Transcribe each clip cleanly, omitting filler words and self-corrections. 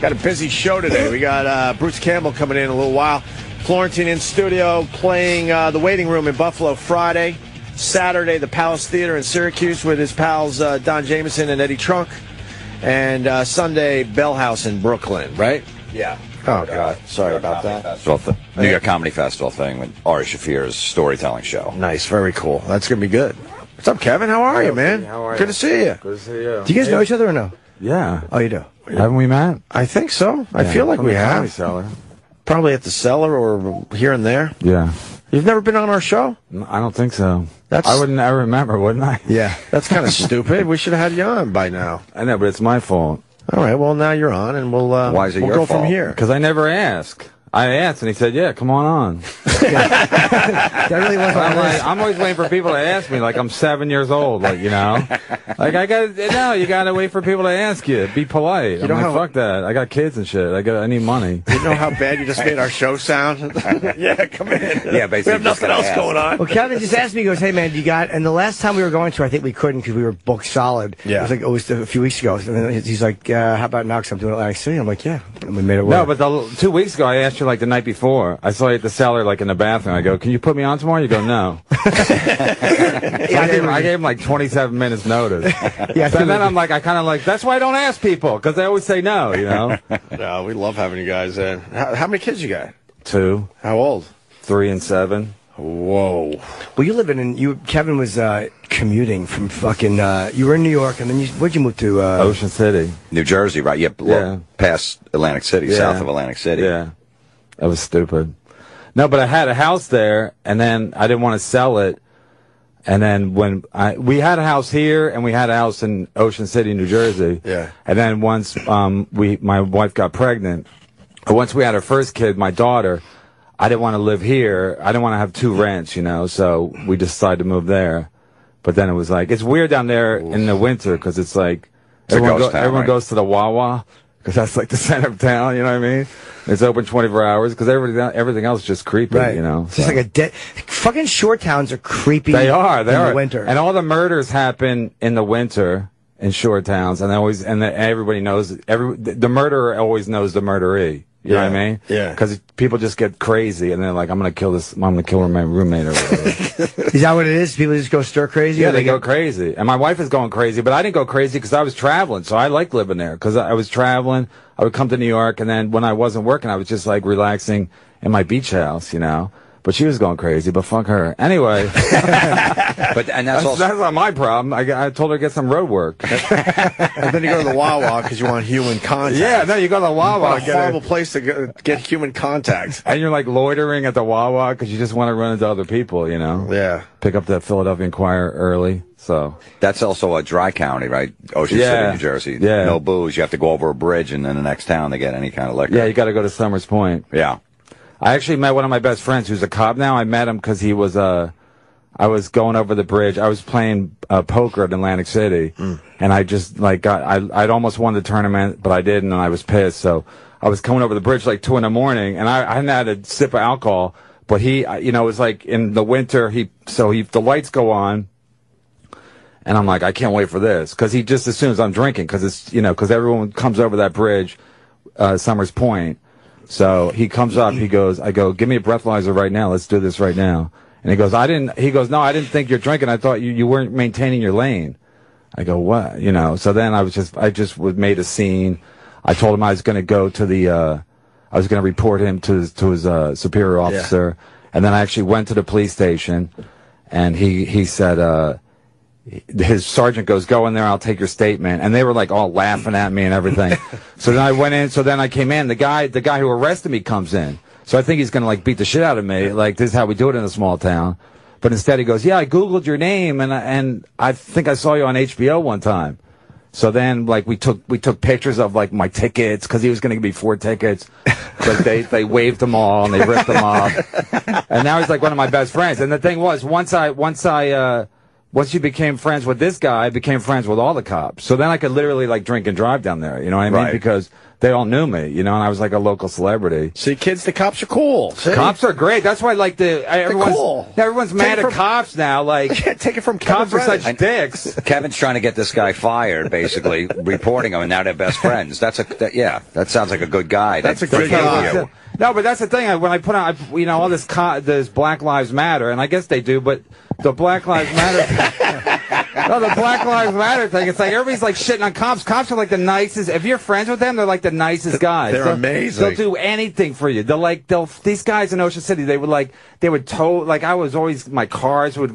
Got a busy show today. We got Bruce Campbell coming in a little while. Florentine in studio playing The Waiting Room in Buffalo Friday. Saturday, the Palace Theater in Syracuse with his pals Don Jameson and Eddie Trunk. And Sunday, Bell House in Brooklyn, right? Yeah. Oh, God. Sorry about that. New York Comedy Festival thing with Ari Shafir's storytelling show. Nice. Very cool. That's going to be good. What's up, Kevin? How are you, man? How are you? Good to see you. Good to see you. Do you guys know each other or no? Yeah. Oh, you do? Haven't we met? I think so. Yeah, I feel like we have. Comedy Cellar. Probably at the Cellar or here and there. Yeah. You've never been on our show? I don't think so. I wouldn't ever remember, wouldn't I? Yeah. That's kind of stupid. We should have had you on by now. I know, but it's my fault. All right. Well, now you're on, and we'll go from here. Because I never ask. I asked, and he said, "Yeah, come on." That really went on. I'm always waiting for people to ask me, like I'm 7 years old, like you know, like you gotta wait for people to ask you. Be polite. I'm like, fuck that. I got kids and shit. I need money. You know how bad you just made our show sound? Yeah, come in. Yeah, basically, we have nothing else going on. Well, Kevin just asked me. He goes, "Hey, man, do you got?" And the last time we were going to, I think we couldn't because we were booked solid. Yeah, it was a few weeks ago. And then he's like, "How about Knox? I'm doing Atlantic City." I'm like, "Yeah," and we made it work. No, but 2 weeks ago, I asked. Like the night before, I saw you at the Cellar, like in the bathroom. I go, "Can you put me on tomorrow?" You go, "No." I gave him like 27 minutes notice. Yeah, so then I'm like, I kind of like, that's why I don't ask people, because they always say no, you know? No, we love having you guys in. How many kids you got? 2. How old? 3 and 7. Whoa. Well, you live in, Kevin was commuting from fucking, you were in New York, and then where'd you move to? Ocean City. New Jersey, right? Yeah, yeah. Past Atlantic City, yeah. South of Atlantic City. Yeah. That was stupid. No, but I had a house there, and then I didn't want to sell it. And then when we had a house here, and we had a house in Ocean City, New Jersey. Yeah. And then once my wife got pregnant, once we had our first kid, my daughter, I didn't want to live here. I didn't want to have 2 rents, you know. So we decided to move there. But then it was like it's weird down there in the winter because it's like everyone goes to the Wawa. Because that's like the center of town, you know what I mean? It's open 24 hours, because everything else is just creepy, right. You know? It's just like fucking shore towns are creepy in the winter. And all the murders happen in the winter in shore towns, and everybody knows, the murderer always knows the murderee. You know what I mean? Yeah. Because people just get crazy, and they're like, "I'm gonna kill this. I'm gonna kill my roommate or whatever." Is that what it is? People just go stir crazy. Yeah, they go crazy. And my wife is going crazy, but I didn't go crazy because I was traveling. So I like living there because I was traveling. I would come to New York, and then when I wasn't working, I was just like relaxing in my beach house, you know. But she was going crazy, but fuck her. Anyway. That's not my problem. I told her to get some road work. And then you go to the Wawa because you want human contact. Yeah, no, you go to the Wawa. It's a horrible place to go, get human contact. And you're like loitering at the Wawa because you just want to run into other people, you know? Yeah. Pick up the Philadelphia Inquirer early. So that's also a dry county, right? Ocean City, New Jersey. Yeah. No booze. You have to go over a bridge and then the next town to get any kind of liquor. Yeah, you got to go to Summer's Point. Yeah. I actually met one of my best friends who's a cop now. I met him because he was I was going over the bridge. I was playing poker at Atlantic City, and I just like I'd almost won the tournament, but I didn't, and I was pissed. So I was coming over the bridge like 2 in the morning, and I hadn't had a sip of alcohol. But he, you know, it was like in the winter. The lights go on, and I'm like, I can't wait for this because he just assumes I'm drinking because it's because everyone comes over that bridge, Summer's Point. So he comes up, he goes, I go, "Give me a breathalyzer right now. Let's do this right now." And he goes, he goes, "No, I didn't think you're drinking. I thought you weren't maintaining your lane." I go, "What?" You know, so then I just made a scene. I told him I was going to go to the, I was going to report him to his superior officer. Yeah. And then I actually went to the police station and he said, his sergeant goes, "Go in there, I'll take your statement." And they were like all laughing at me and everything. So then I went in, so then I came in, the guy who arrested me comes in. So I think he's gonna like beat the shit out of me, like this is how we do it in a small town. But instead he goes, "Yeah, I googled your name and I think I saw you on HBO one time." So then like we took pictures of like my tickets, because he was gonna give me 4 tickets. But they waved them all and they ripped them off. And now he's like one of my best friends. And the thing was, once I Once you became friends with this guy, I became friends with all the cops. So then I could literally, like, drink and drive down there, you know what I mean? Right. Because they all knew me, you know, and I was like a local celebrity. See, kids, the cops are cool. See? Cops are great. That's why, like, everyone's cool. Everyone's mad at cops now. Like, yeah, take it from Kevin Brennan. Cops are such dicks. Kevin's trying to get this guy fired, basically, reporting him, and now they're best friends. That's yeah, that sounds like a good guy. That's a good guy. No, but that's the thing. When I put on, you know, all this this Black Lives Matter, and I guess they do, but the Black Lives Matter, no, the Black Lives Matter thing. It's like everybody's like shitting on cops. Cops are like the nicest. If you're friends with them, they're like the nicest guys. They're amazing. They'll do anything for you. These guys in Ocean City, they would tow. Like I was always, my cars would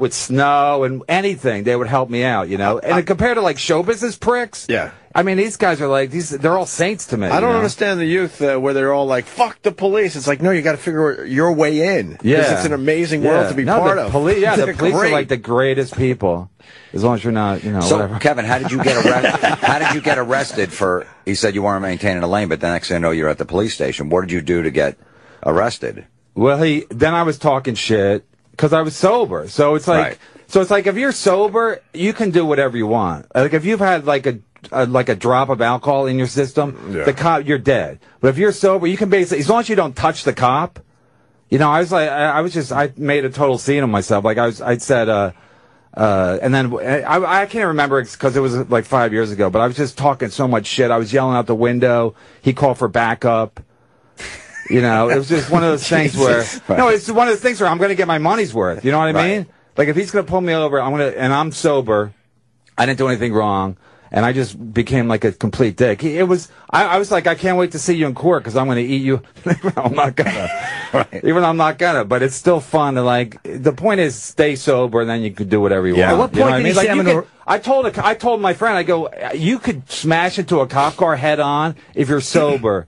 with snow and anything. They would help me out, you know. And compared to like show business pricks, yeah. I mean, these guys are like, they're all saints to me. I don't understand the youth where they're all like, fuck the police. It's like, no, you got to figure out your way in. Yeah. It's an amazing world to be part of. Yeah, the police are like the greatest people. As long as you're not, you know, whatever. Kevin, how did you get arrested? How did you get arrested for, he said you weren't maintaining a lane, but the next thing I know, you're at the police station. What did you do to get arrested? Well, then I was talking shit because I was sober. So it's like, if you're sober, you can do whatever you want. Like if you've had like a drop of alcohol in your system, the cop, you're dead. But if you're sober, you can basically, as long as you don't touch the cop, you know. I was like, I made a total scene of myself. Like I said, and then I can't remember because it was like 5 years ago. But I was just talking so much shit. I was yelling out the window. He called for backup. You know, it was just one of those things where it's one of those things where I'm going to get my money's worth. You know what I mean? Like if he's going to pull me over, and I'm sober. I didn't do anything wrong. And I just became like a complete dick. I was like, I can't wait to see you in court because I'm going to eat you. I'm not gonna. Even though I'm not gonna. But it's still fun to like. The point is, stay sober, and then you could do whatever you want. At what point did you say? I told my friend, I go, you could smash into a cop car head on if you're sober.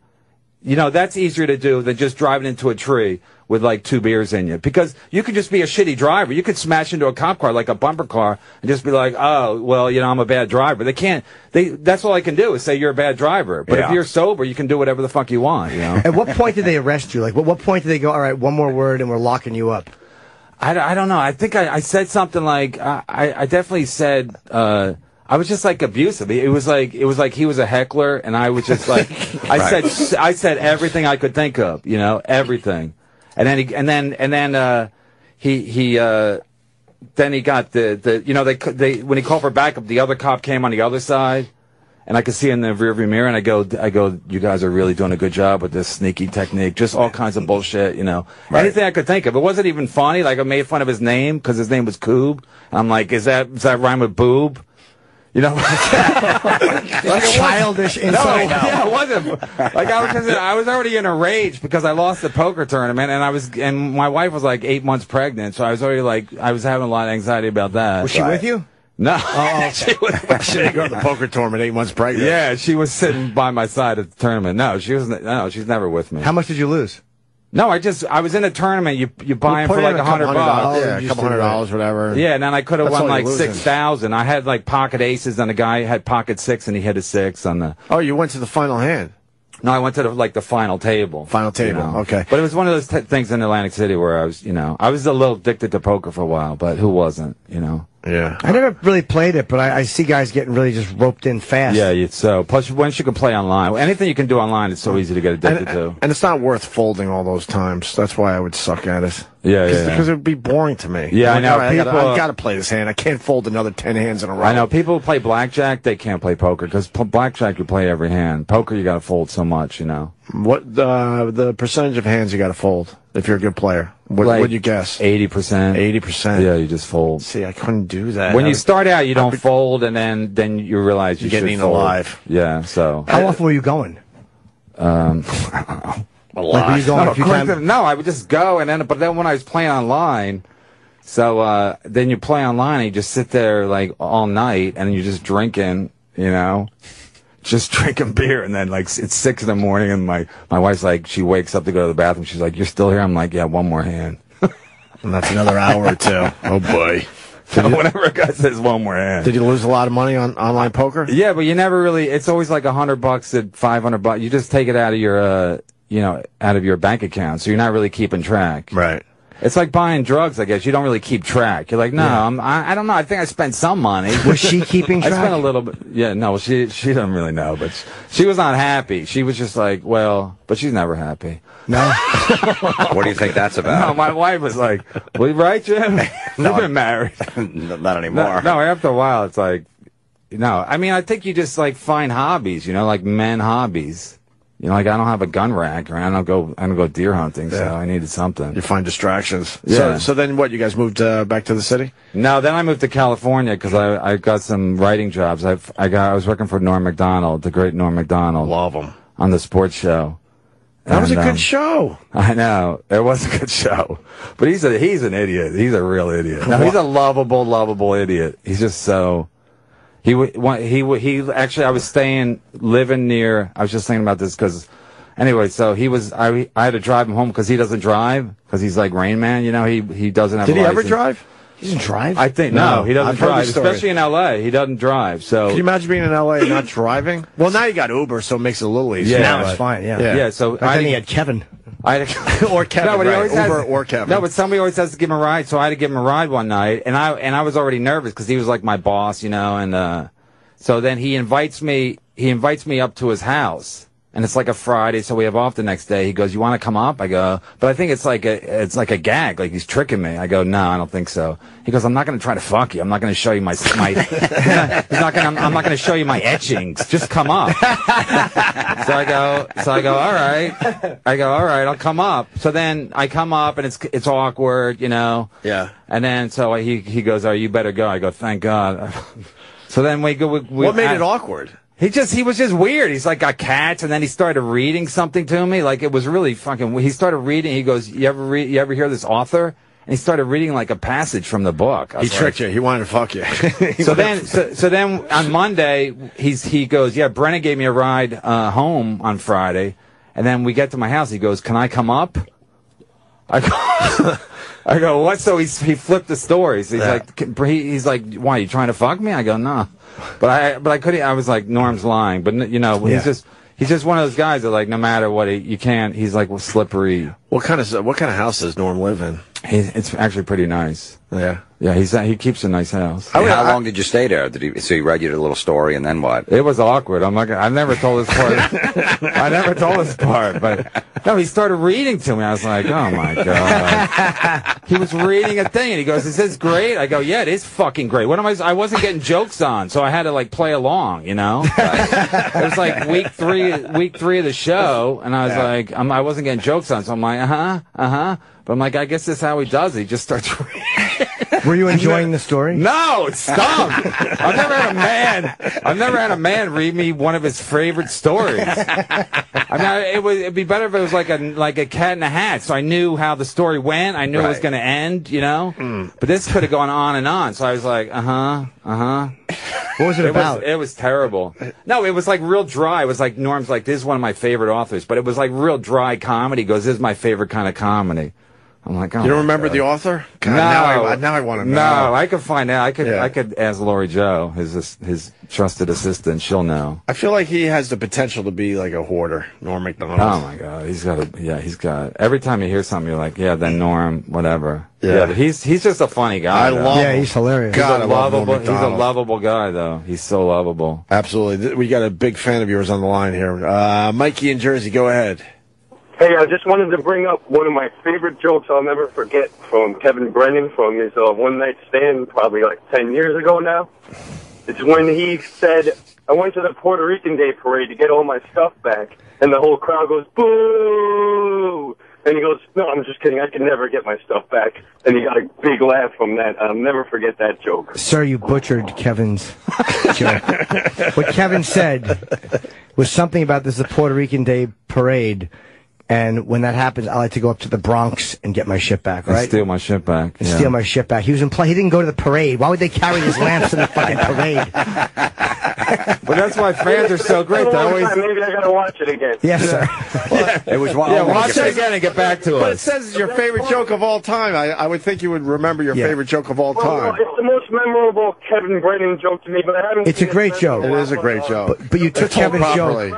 You know, that's easier to do than just driving into a tree with, like, 2 beers in you. Because you could just be a shitty driver. You could smash into a cop car, like a bumper car, and just be like, oh, well, you know, I'm a bad driver. That's all I can do is say you're a bad driver. But if you're sober, you can do whatever the fuck you want, you know? At what point did they arrest you? Like, what point did they go, all right, one more word and we're locking you up? I don't know. I think I said something like, I definitely said, I was just like abusive. It was like he was a heckler, and I was just like I said everything I could think of, you know, everything. And then he got the you know they when he called for backup, the other cop came on the other side, and I could see in the rearview mirror, and I go, you guys are really doing a good job with this sneaky technique, just all kinds of bullshit, you know, anything I could think of. It wasn't even funny. Like I made fun of his name because his name was Coob. I'm like, does that rhyme with boob? You know, like childish insult. No, yeah, it wasn't. Like I was already in a rage because I lost the poker tournament, and my wife was like 8 months pregnant, so I was already like I was having a lot of anxiety about that. Was she with you? No, she didn't go to the poker tournament 8 months pregnant. Yeah, she was sitting by my side at the tournament. No, she wasn't. No, she's never with me. How much did you lose? No, I was in a tournament. You buy them for like $100. Yeah, a couple $100, whatever. Yeah, and then I could have won like 6,000. I had like pocket aces, and the guy had pocket six, and he hit a six on the. Oh, you went to the final hand. No, I went to the final table. Final table, you know? Okay. But it was one of those things in Atlantic City where I was a little addicted to poker for a while, but who wasn't, you know? Yeah. I never really played it, but I see guys getting really just roped in fast. Yeah, so. Plus, once you can play online, anything you can do online, it's so easy to get addicted to. And it's not worth folding all those times. That's why I would suck at it. Yeah. Because it would be boring to me. Yeah, I know. I've got to play this hand. I can't fold another 10 hands in a row. I know. People who play blackjack, they can't play poker, because blackjack, you play every hand. Poker, you got to fold so much, you know. What the percentage of hands you got to fold if you're a good player? What would you guess? 80%. 80%. Yeah, you just fold. See, I couldn't do that. When you start out, you don't fold, and then you realize you should fold. You're getting alive. Yeah, so. How often were you going? I don't know. A lot. Like, no, I would just go, but then when I was playing online, so then you play online, and you just sit there like all night, and you're just drinking, you know, just drinking beer, and then like it's 6 in the morning, and my wife's like, she wakes up to go to the bathroom, she's like, "You're still here?" I'm like, "Yeah, one more hand," and that's another hour or two. Oh boy. So whenever a guy says one more hand. Did you lose a lot of money on online poker? Yeah, but you never really. It's always like $100 at $500. You just take it out of your. You know, out of your bank account, so you're not really keeping track. Right. It's like buying drugs, I guess. You don't really keep track. You're like, no, yeah. I don't know. I think I spent some money. Was she keeping track? I spent a little bit. Yeah, no, she doesn't really know, but she was not happy. She was just like, well, but she's never happy. No. What do you think that's about? No, my wife was like, well, right, Jim? No, we've been married. Not anymore. No, after a while, it's like, no. I mean, I think you just, like, find hobbies, you know, like men hobbies. You know, like I don't have a gun rack, or I don't go deer hunting, so yeah. I needed something. You find distractions. Yeah. So then what? You guys moved back to the city? No, then I moved to California because I got some writing jobs. I was working for Norm MacDonald, the great Norm MacDonald. Love him. On the sports show. That was a good show. I know it was a good show, but he's an idiot. He's a real idiot. No, he's a lovable idiot. He's just so. He actually, I was living near, I was just thinking about this because, anyway, so he was, I had to drive him home because he doesn't drive, because he's like Rain Man, you know, he doesn't have Did a license. He ever drive? He doesn't drive? I think, no he doesn't drive, especially in L.A., he doesn't drive, so. Can you imagine being in L.A. and not driving? Well, now you got Uber, so it makes it a little easier. Yeah, now it's fine, yeah. So then he had Kevin. Or Kevin, no, right? Uber or Kevin. No, but somebody always has to give him a ride, so I had to give him a ride one night, and I was already nervous because he was like my boss, you know, and so then he invites me up to his house, and it's like a Friday, so we have off the next day. He goes, "You want to come up?" I go, "But I think it's like a gag, like he's tricking me." I go, "No, I don't think so." He goes, "I'm not going to try to fuck you. I'm not going to show you my I'm not going to show you my etchings. Just come up." So I go, "All right." I go, "All right, I'll come up." So then I come up and it's awkward, you know. Yeah. And then so he goes, "Oh, you better go." I go, "Thank God." So then we go. What made it awkward? He was just weird. He's like got cats, and then he started reading something to me. Like it was really fucking. He started reading. He goes, "You ever hear this author?" And he started reading like a passage from the book. He tricked you. He wanted to fuck you. so then on Monday he goes, "Yeah, Brennan gave me a ride home on Friday," and then we get to my house. He goes, "Can I come up?" I go, "What?" So he flipped the stories. He's like, "Why, you trying to fuck me?" I go, "No." Nah. But I couldn't. I was like, Norm's lying. But you know, he's just one of those guys that like, no matter what, you can't. He's like, well, slippery. What kind of house does Norm live in? It's actually pretty nice. Yeah, yeah. He keeps a nice house. How long did you stay there? So he read you a little story, and then what? It was awkward. I'm like, I've never told this part. I never told this part. But no, he started reading to me. I was like, oh my God. He was reading a thing, and he goes, "Is this great?" I go, "Yeah, it is fucking great." What am I? I wasn't getting jokes on, so I had to like play along. You know, like, it was like week three of the show, and I was like, I wasn't getting jokes on, so I'm like, But I'm like, I guess this is how he does it. He just starts reading. Were you enjoying the story? No, stop. I've never had a man read me one of his favorite stories. I mean, it'd be better if it was like a cat in a hat, so I knew how the story went. I knew it was going to end, you know? Mm. But this could have gone on and on, so I was like, What was it about? It was terrible. No, it was like real dry. It was like, Norm's like, "This is one of my favorite authors," but it was like real dry comedy. He goes, "This is my favorite kind of comedy." I'm like, oh, you don't remember the author? God, no. Now I want to know. No, I could find out. I could ask Lori Jo, his trusted assistant. She'll know. I feel like he has the potential to be like a hoarder, Norm MacDonald. Oh my God, he's got. Every time you hear something, you're like, yeah, then Norm, whatever. Yeah, but he's just a funny guy. I love him. He's hilarious. God, he's a lovable guy, though. He's so lovable. Absolutely. We got a big fan of yours on the line here, Mikey in Jersey. Go ahead. Hey, I just wanted to bring up one of my favorite jokes I'll never forget from Kevin Brennan from his one-night stand probably like 10 years ago now. It's when he said, "I went to the Puerto Rican Day Parade to get all my stuff back," and the whole crowd goes, "Boo!" And he goes, "No, I'm just kidding. I can never get my stuff back." And he got a big laugh from that. I'll never forget that joke. Sir, you butchered Kevin's joke. What Kevin said was something about this, the Puerto Rican Day Parade. And when that happens, I like to go up to the Bronx and get my shit back, right? And steal my shit back. Yeah. Steal my shit back. He was in play. He didn't go to the parade. Why would they carry his lamps in the fucking parade? But that's why fans are so great. Maybe I gotta watch it again. Yes, sir. Well, it was wild. Yeah, watch it again and get back to us. But it says it's your favorite joke of all time. I would think you would remember your favorite joke of all time. Well, it's the most memorable Kevin Brennan joke to me, but I haven't. It's a great joke. It is a great joke. But you took Kevin's joke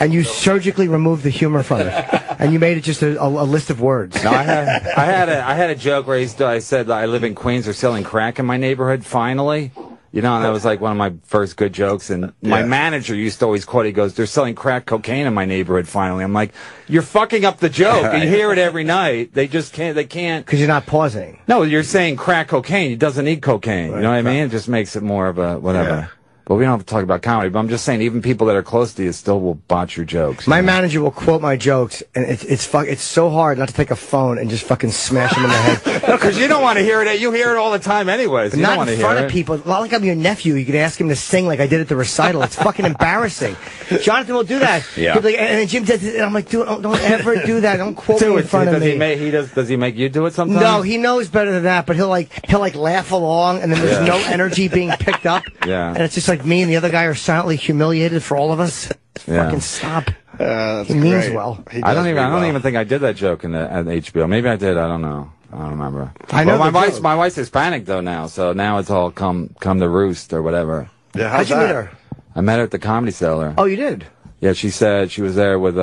and you surgically removed the humor from it. And you made it just a list of words. No, I had a joke where I said I live in Queens, they're selling crack in my neighborhood. Finally, you know, and that was like one of my first good jokes. And my manager used to always quote, he goes, "They're selling crack cocaine in my neighborhood. Finally." I'm like, "You're fucking up the joke. You hear it every night. They just can't. They can't." Because you're not pausing. No, you're saying crack cocaine. He doesn't need cocaine. Right. You know what I mean? It just makes it more of a whatever. Yeah. Well, we don't have to talk about comedy, but I'm just saying even people that are close to you still will botch your jokes. My manager will quote my jokes, and it's so hard not to take a phone and just fucking smash them in the head. No, because you don't want to hear it. You hear it all the time anyways. But you not don't in front hear of it. People. A lot like I'm your nephew. You could ask him to sing like I did at the recital. It's fucking embarrassing. Jonathan will do that. Yeah. Like, and then Jim does it, and I'm like, dude, don't ever do that. Don't quote me in front of me. Does he make you do it sometimes? No, he knows better than that, but he'll laugh along, and then there's no energy being picked up. Yeah. And it's just like me and the other guy are silently humiliated for all of us. Fucking stop. He means well. I don't even think I did that joke at HBO. Maybe I did. I don't know. I don't remember. I know. Well, my wife's Hispanic though now, so now it's all come to roost or whatever. Yeah. How'd you meet her? I met her at the Comedy Cellar. Oh, you did? Yeah. She said she was there with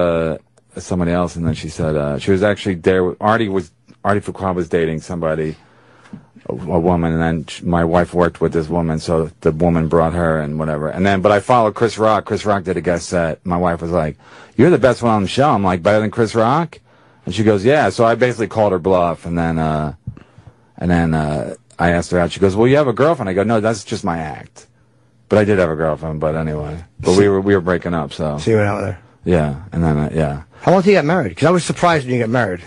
somebody else, and then she said she was actually there. Artie Fuqua was dating somebody. A woman, and then my wife worked with this woman, so the woman brought her and whatever. And then, but I followed Chris Rock. Chris Rock did a guest set. My wife was like, "You're the best one on the show." I'm like, "Better than Chris Rock?" And she goes, "Yeah." So I basically called her bluff, and then I asked her out. She goes, "Well, you have a girlfriend?" I go, "No, that's just my act." But I did have a girlfriend. But anyway, but we were breaking up. So you went out with her. Yeah, and then How long did you get married? Because I was surprised when you got married.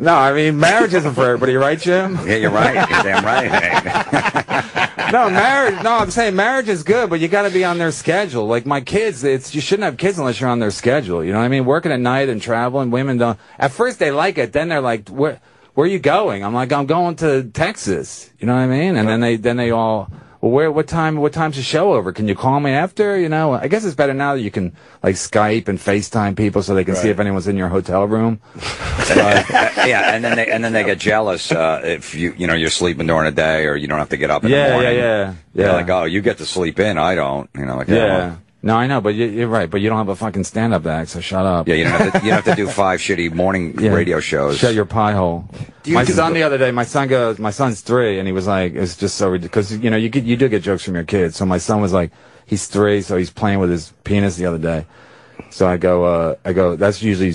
No, I mean, marriage isn't for everybody, right, Jim? Yeah, you're right. You're damn right. No, marriage. No, I'm saying marriage is good, but you got to be on their schedule. Like my kids, you shouldn't have kids unless you're on their schedule. You know what I mean? Working at night and traveling, women don't. At first they like it, then they're like, "Where are you going?" I'm like, "I'm going to Texas." You know what I mean? And then they all. Well, what time's the show over? Can you call me after? You know, I guess it's better now that you can like Skype and FaceTime people so they can see if anyone's in your hotel room. Yeah, and then they get jealous if you know you're sleeping during the day or you don't have to get up in the morning. Yeah. They're like, "Oh, you get to sleep in, I don't." You know, like No, I know, but you're right. But you don't have a fucking stand-up act, so shut up. Yeah, you don't have to do 5 shitty morning radio shows. Shut your pie hole. My son's 3, and he was like, it's just so ridiculous. Because, you know, you do get jokes from your kids. So my son was like, he's 3, so he's playing with his penis the other day. So I go. That's usually a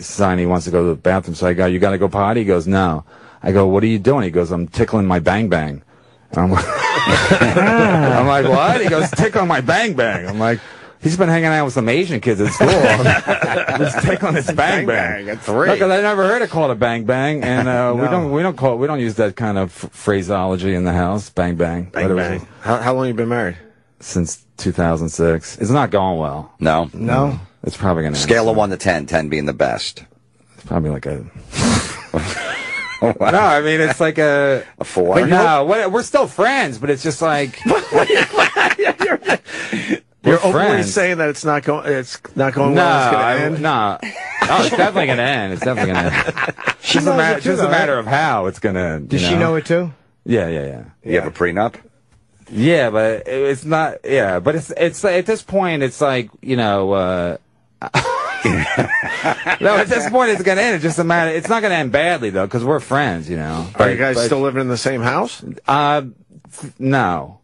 sign he wants to go to the bathroom. So I go, "You got to go potty?" He goes, "No." I go, "What are you doing?" He goes, "I'm tickling my bang bang." I'm like, "What?" He goes, "Tickle my bang bang." I'm like, he's been hanging out with some Asian kids at school. Just tickling his bang bang. At 3. Because I never heard it called a bang bang, and no. we don't use that kind of phraseology in the house. Bang bang. Bang bang. How long have you been married? Since 2006. It's not going well. No. It's probably gonna scale of 1 to 10, 10 being the best. It's probably like a. Oh, wow. No, I mean, it's like a 4. But no, we're still friends, but it's just like... You're openly saying that it's not going well, it's going to end? No, it's definitely going to end. It's definitely going to end. It's just a matter of how it's going to end. Did she know it, too? Yeah. You have a prenup? Yeah, but it's not... Yeah, but it's at this point, it's like, you know... No, at this point it's gonna end. It's just a matter. It's not gonna end badly though, because we're friends, you know. Are you guys still living in the same house? No.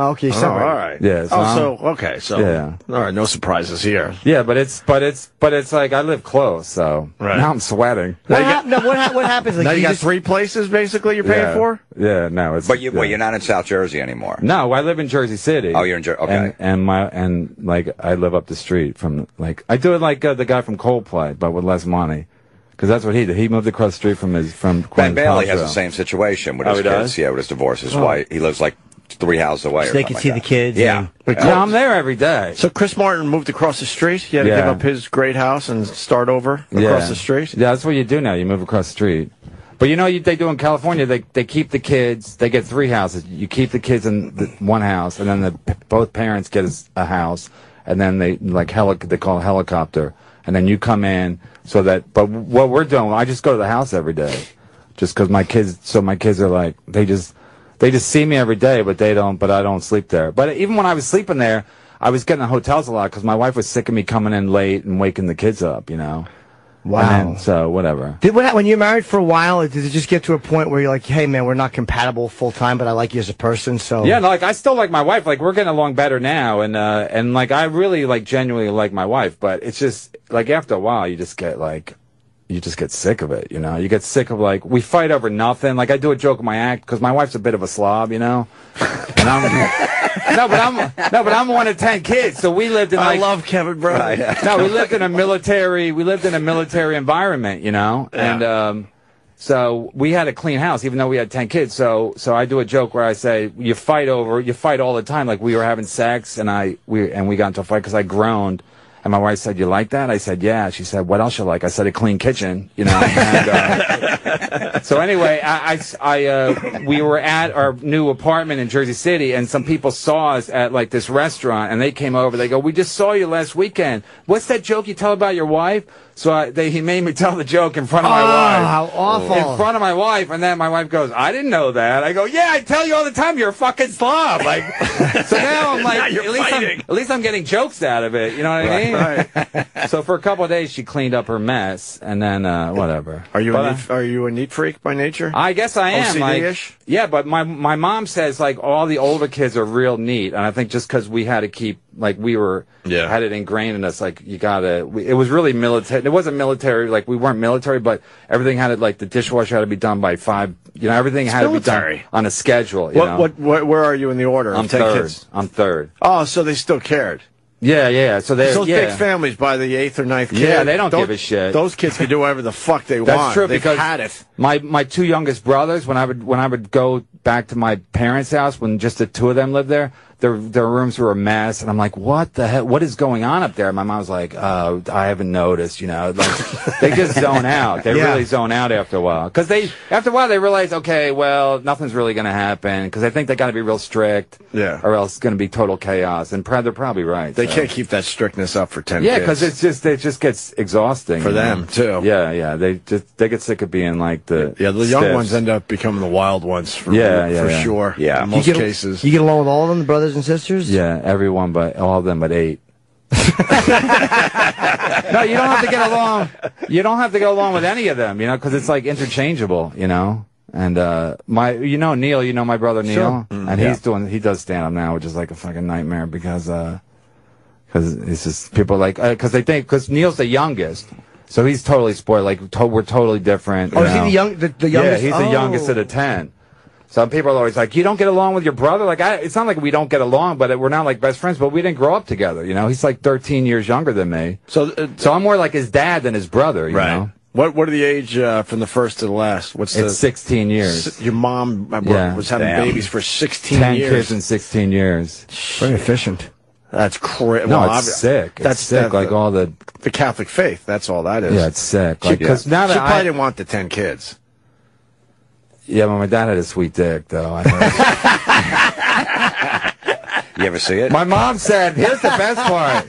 Oh, okay. So all right. Yeah. All right. No surprises here. Yeah, but it's like I live close, so now I'm sweating. What happens? Like, now you got 3 places basically you're paying for. Yeah. No. It's but you're not in South Jersey anymore. No, I live in Jersey City. Oh, you're in Jersey. Okay. And like I live up the street from like I do it like the guy from Coldplay, but with less money. Because that's what he did. He moved across the street from his from. Ben Bailey has the same situation with his kids. Does? Yeah, with his divorce, his wife. He lives like 3 houses away. So they could see the kids. Yeah. Yeah, I'm there every day. So Chris Martin moved across the street. He had to give up his great house and start over across the street. Yeah, that's what you do now. You move across the street. But you know what they do in California? They keep the kids. They get 3 houses. You keep the kids in one house, and then both parents get a house, and then they like they call a helicopter, and then you come in so that. But what we're doing, I just go to the house every day, just because my kids. So my kids are like they just. They just see me every day, but I don't sleep there. But even when I was sleeping there, I was getting in hotels a lot because my wife was sick of me coming in late and waking the kids up, you know. Wow. And then, so whatever. When you're married for a while, did it just get to a point where you're like, hey, man, we're not compatible full time, but I like you as a person, so... Yeah, no, like, I still like my wife. Like, we're getting along better now, and like, I really, like, genuinely like my wife, but it's just, like, after a while, you just get, like... You just get sick of it, you know? You get sick of, like, we fight over nothing. Like, I do a joke in my act, because my wife's a bit of a slob, you know? And I'm... No, but I'm one of 10 kids, so we lived in, like... I love Kevin Brennan. Right. No, we lived in a military environment, you know? Yeah. And, so we had a clean house, even though we had 10 kids, so I do a joke where I say, you fight all the time, like, we were having sex, and we got into a fight, because I groaned. And my wife said, you like that? I said, yeah. She said, what else you like? I said, a clean kitchen, you know. And, so anyway, we were at our new apartment in Jersey City, and some people saw us at, like, this restaurant, and they came over. They go, we just saw you last weekend. What's that joke you tell about your wife? So he made me tell the joke in front of my wife. Oh, how awful. In front of my wife. And then my wife goes, I didn't know that. I go, yeah, I tell you all the time, you're a fucking slob. Like, so now I'm like, at least I'm getting jokes out of it. You know what I mean? Right. So for a couple of days, she cleaned up her mess, and then whatever. Are you a neat freak by nature? I guess I am. OCD-ish? Like, yeah, but my mom says, like, all the older kids are real neat, and I think just because we had to keep, like, had it ingrained in us, like, you gotta. It was really military. It wasn't military. Like, we weren't military, but everything had to, like, the dishwasher had to be done by 5. You know, everything had to be done on a schedule. You know? Where are you in the order? I'm 10 kids. I'm third. Oh, so they still cared. Yeah. So they're those big families by the 8th or 9th kid. Yeah, they don't give a shit. Those kids can do whatever the fuck they want. That's true. They've because had it. My two youngest brothers, when I would go back to my parents' house when just the two of them lived there, their rooms were a mess, and I'm like, what the hell? What is going on up there? And my mom's like, I haven't noticed, you know. Like, they just zone out. They really zone out after a while because after a while they realize, okay, well, nothing's really gonna happen because I think they got to be real strict, or else it's gonna be total chaos. And they're probably right. They can't keep that strictness up for 10 kids. Yeah, because it just gets exhausting for them too. Yeah. They get sick of being like the young ones end up becoming the wild ones for sure. Yeah, in most cases. You get along with all of them, the brothers and sisters? Yeah, everyone, but all of them but 8. No, you don't have to get along. You don't have to go along with any of them, you know, because it's like interchangeable, you know. And Neil, you know my brother Neil, sure. And he does stand up now, which is like a fucking nightmare because it's just people like because Neil's the youngest. So he's totally spoiled. Like we're totally different. Oh, is he the youngest? Yeah, he's the youngest of the 10. Some people are always like, you don't get along with your brother. Like, it's not like we don't get along, but we're not like best friends. But we didn't grow up together. You know, he's like 13 years younger than me. So I'm more like his dad than his brother. You know? What are the age from the first to the last? It's 16 years. Your mom was having babies for 16 years. 10 kids in 16 years. Very efficient. That's crazy. No, it's sick. That's sick. Like all the Catholic faith. That's all that is. Yeah, it's sick. Like, she probably didn't want the 10 kids. Yeah, but my dad had a sweet dick, though. You ever see it? My mom said, here's the best part.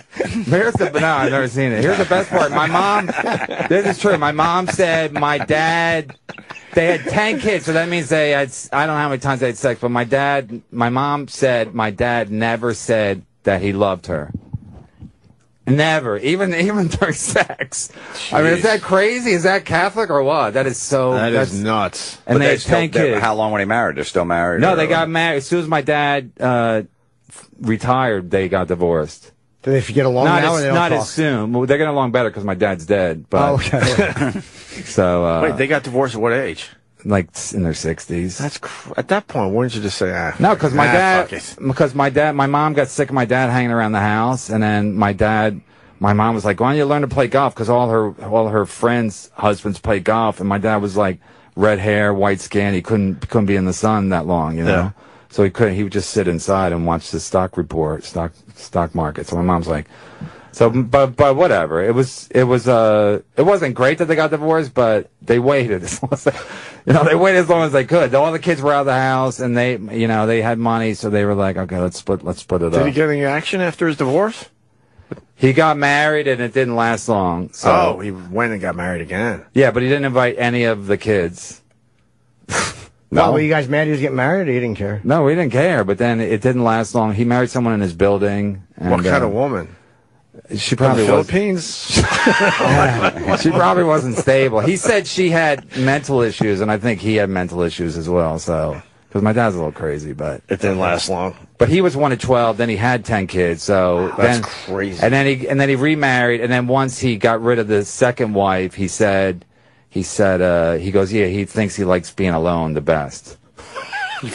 No, I've never seen it. Here's the best part. My mom, this is true. My mom said my dad, they had 10 kids, so that means they had, I don't know how many times they had sex, but my mom said my dad never said that he loved her. Never, even during sex. Jeez. I mean, is that crazy? Is that Catholic or what? That is so. That's nuts. And but they had 10 kids. How long were they married? They're still married. No, they got married as soon as my dad retired. They got divorced. Do they get along now? Not as soon. Well, they're getting along better because my dad's dead. But, oh, okay. So wait, they got divorced at what age? Like in their 60s. At that point, wouldn't you just say, ah? No, because my mom got sick of my dad hanging around the house, and then my mom was like, why don't you learn to play golf? Because all her friends' husbands play golf, and my dad was like, red hair, white skin, he couldn't be in the sun that long, you know. Yeah. So he couldn't. He would just sit inside and watch the stock market. So my mom's like. So, but whatever. It wasn't great that they got divorced, but they waited as long as they could. All the kids were out of the house, and they had money, so they were like, okay, let's split it up. Did he get any action after his divorce? He got married, and it didn't last long. So. Oh, he went and got married again. Yeah, but he didn't invite any of the kids. No. Why, were you guys mad he was getting married, or you didn't care? No, we didn't care, but then it didn't last long. He married someone in his building. And, what kind of woman? She probably was... Philippines? Yeah, she probably wasn't stable. He said she had mental issues, and I think he had mental issues as well, so... Because my dad's a little crazy, but... It didn't last long. But he was one of 12, then he had 10 kids, so... That's crazy. And then he remarried, and then once he got rid of the second wife, he said, he goes, yeah, he thinks he likes being alone the best.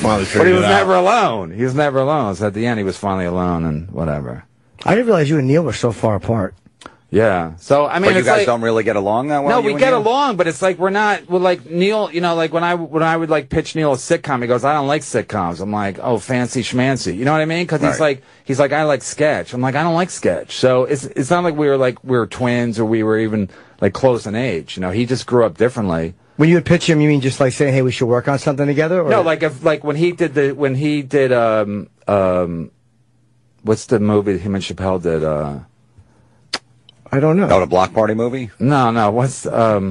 But he was never alone. He was never alone. So at the end, he was finally alone and whatever. I didn't realize you and Neil were so far apart. Yeah. So, I mean, but you guys, like, don't really get along that well? No, we get along, but it's like we're like Neil, you know, like when I would like pitch Neil a sitcom, he goes, I don't like sitcoms. I'm like, oh, fancy schmancy. You know what I mean? Cause he's like, I like sketch. I'm like, I don't like sketch. So it's not like we were twins or we were even like close in age. You know, he just grew up differently. When you would pitch him, you mean just like saying, hey, we should work on something together? Or? No, like when he did, what's the movie him and Chappelle did, I don't know. Oh, the Block Party movie? No. What's I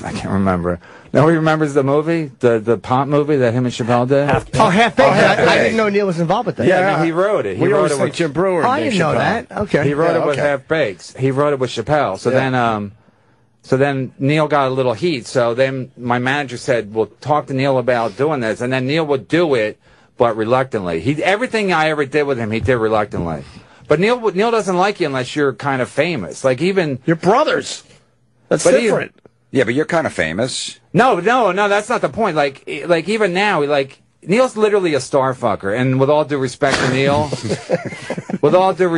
can't remember. Nobody remembers the movie, the pop movie that him and Chappelle did. Half Baked. I didn't know Neil was involved with that. Yeah, he wrote it. He wrote it with Jim Brewer. I didn't know that. Okay. He wrote it with Half Baked. He wrote it with Chappelle. So then Neil got a little heat. So then my manager said, "Well, talk to Neil about doing this," and then Neil would do it, but reluctantly. Everything I ever did with him, he did reluctantly. But Neil doesn't like you unless you're kind of famous. Like even your brothers. That's different. Yeah, but you're kind of famous. No, that's not the point. Like even now, like Neil's literally a star fucker. And with all due respect to Neil, with all due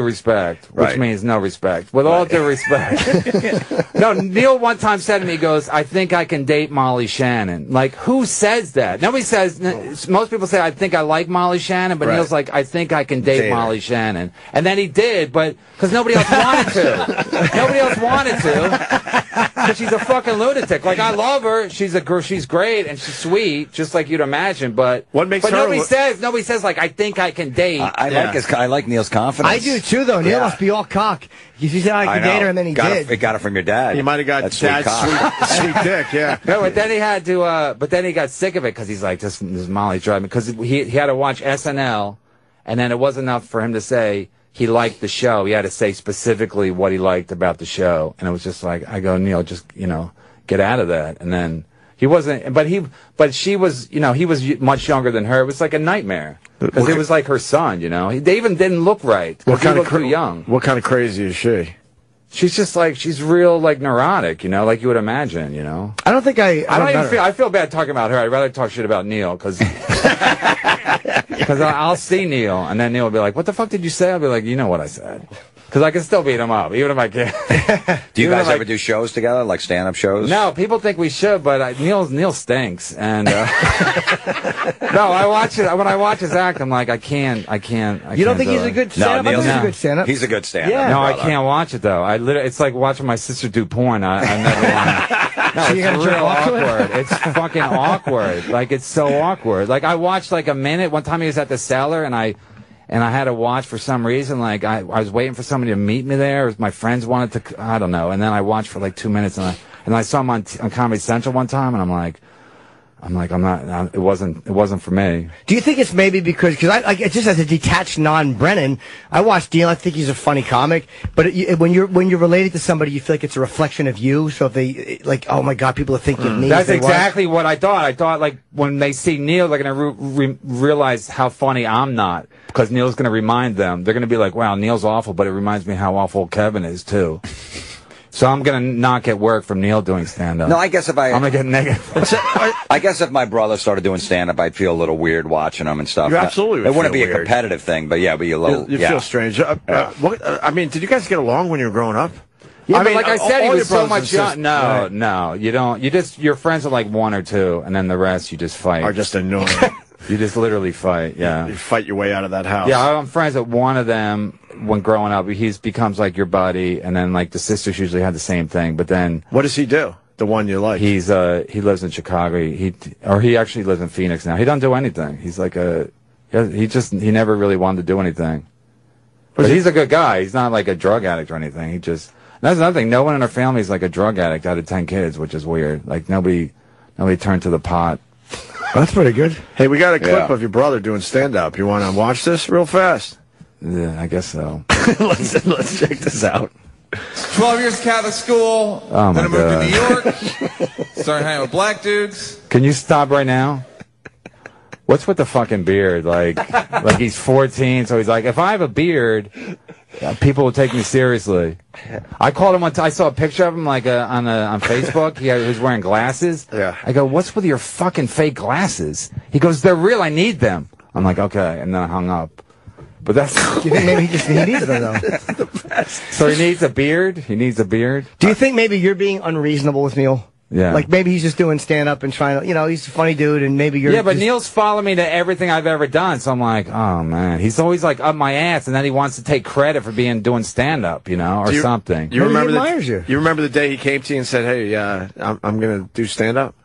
respect, which means no respect. With all due respect. No, Neil one time said to me, he goes, I think I can date Molly Shannon. Like, who says that? Nobody says, most people say, I think I like Molly Shannon, but Neil's like, I think I can date Molly Shannon. And then he did, but, because nobody else wanted to. Nobody else wanted to. Because she's a fucking lunatic. Like, I love her. She's a girl. She's great, and she's sweet, just like you'd imagine, but... What makes her... Nobody says, like, I think I can date. I like Neil's confidence. I do, too, though. Neil must be all cock. He said, I can date her, and then he did. He got it from your dad. You might have got dad's sweet dick, yeah. No, but then he had to... but then he got sick of it, because he's like, this Molly driving... Because he had to watch SNL, and then it wasn't enough for him to say... He liked the show. He had to say specifically what he liked about the show. And it was just like, I go, Neil, just, you know, get out of that. And then he wasn't, but she was, you know, he was much younger than her. It was like a nightmare. Because it was like her son, you know. They even didn't look right. What kind of crazy is she? She's just like, she's real, like, neurotic, you know, like you would imagine, you know. I don't think I feel bad talking about her. I'd rather talk shit about Neil, because... Because I'll see Neil, and then Neil will be like, what the fuck did you say? I'll be like, you know what I said. Because I can still beat him up, even if I can't. Do you guys ever do shows together, like stand-up shows? No, people think we should, but Neil stinks. And no, I watch it. When I watch his act, I'm like, I can't. You don't think he's a good stand-up? No, Neil's a good stand-up. He's a good stand-up. Yeah, no, I can't watch it, though. It's like watching my sister do porn. I never want to. No, so it's real awkward. It's fucking awkward. Like, it's so awkward. Like, I watched, like, a minute. One time he was at the Cellar, and I had to watch for some reason. Like, I was waiting for somebody to meet me there. My friends wanted to... I don't know. And then I watched for, like, 2 minutes, and I saw him on Comedy Central one time, and I'm like, it wasn't for me. Do you think it's maybe because I just as a detached non-Brennan, I watch Neil, I think he's a funny comic, but when you're related to somebody, you feel like it's a reflection of you, so if they, like, oh my God, people are thinking of me. That's exactly what I thought. I thought, like, when they see Neil, they're going to realize how funny I'm not, because Neil's going to remind them. They're going to be like, wow, Neil's awful, but it reminds me how awful Kevin is, too. So I'm going to not get work from Neil doing stand-up. No, I guess if I'm going to get negative. I guess if my brother started doing stand-up, I'd feel a little weird watching him and stuff. You absolutely would. It wouldn't be weird. A competitive thing, but yeah, it'd be a little... You feel strange. I mean, did you guys get along when you were growing up? Yeah, I mean, like I said, he was so much young. No, you don't. You just... Your friends are like one or two, and then the rest you just fight. Are just annoying. You just literally fight, yeah. You fight your way out of that house. Yeah, I'm friends with one of them when growing up. He becomes like your buddy, and then like the sisters usually had the same thing, but then... What does he do, the one you like? He's he lives in Chicago. He actually lives in Phoenix now. He doesn't do anything. He's like a... He never really wanted to do anything. But he's a good guy. He's not like a drug addict or anything. He just... That's another thing. No one in her family is like a drug addict out of 10 kids, which is weird. Like, nobody turned to the pot. That's pretty good. Hey, we got a clip of your brother doing stand-up. You want to watch this real fast? Yeah, I guess so. Let's check this out. 12 years Catholic school. Oh, then I moved to New York. Started hanging with black dudes. Can you stop right now? What's with the fucking beard? Like he's 14, so he's like, if I have a beard, people will take me seriously. I called him one time. I saw a picture of him on Facebook. He was wearing glasses. Yeah. I go, what's with your fucking fake glasses? He goes, they're real. I need them. I'm like, okay, and then I hung up. But that's... You think maybe he needs them, though? That's the best. So he needs a beard? He needs a beard? Do you think maybe you're being unreasonable with Neil? Yeah. Like, maybe he's just doing stand-up and trying to... You know, he's a funny dude, and maybe you're... Yeah, but just... Neil's followed me to everything I've ever done, so I'm like, oh, man. He's always, like, up my ass, and then he wants to take credit for doing stand-up, you know, or something. You remember he admires you. You remember the day he came to you and said, hey, I'm going to do stand-up?